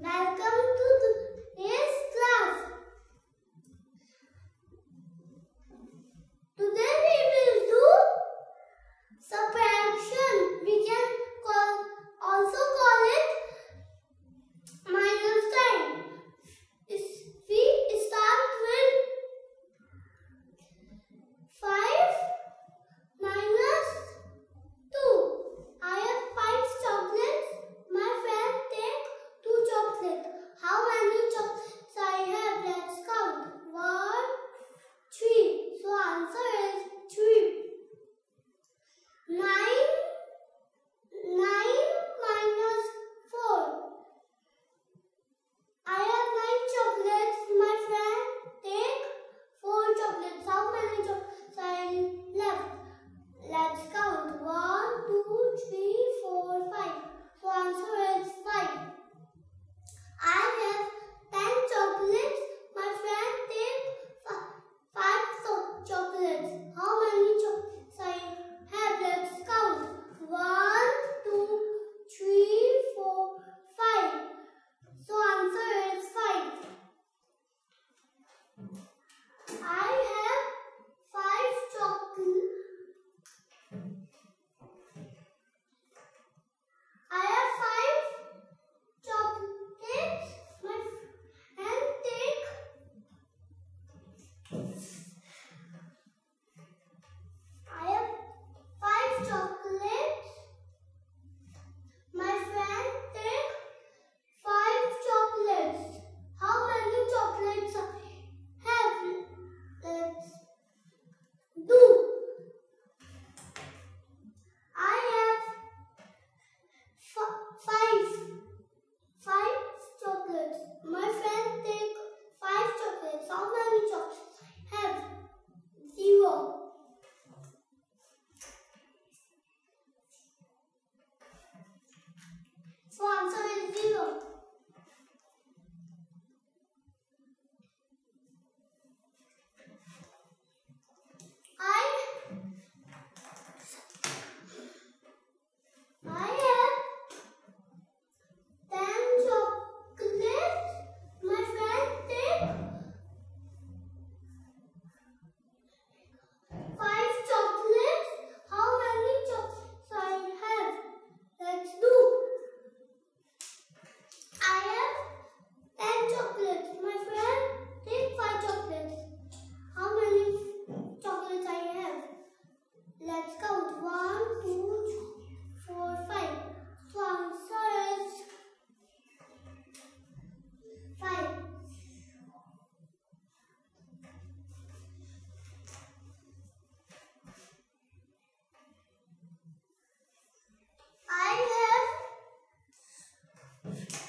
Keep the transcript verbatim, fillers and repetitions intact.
Welcome to today's class. Today we will do subtraction. We can call also call it minus sign. We start with five minus two. I have five chocolates. My friend take two chocolates. How many chocolates I have? Let's count. One, three. So answer is three. Nine, nine minus four. I have nine chocolates. My friend take four chocolates. How many chocolates I left? Let's count. One, two, three, four, five. So answer is five. I have ten chocolates. My friend take fi- five so- chocolates. How many chocolates I have? Let's count. One, two, three, four, five. So answer is five. I have five chocolates. I have five chocolates. My friend take I have five chocolates. My friend take five chocolates. How many chocolates I have? Let's do. I have f- five five chocolates. My friend take five chocolates. How many chocolates I have? Zero. So answer is zero. I I have ten chocolates. My friend take five chocolates. How many chocolates I have? Let's do. I have ten chocolates. My friend take five chocolates. How many chocolates I have? Let's count. One, two, three, four, five. So answer is five. I have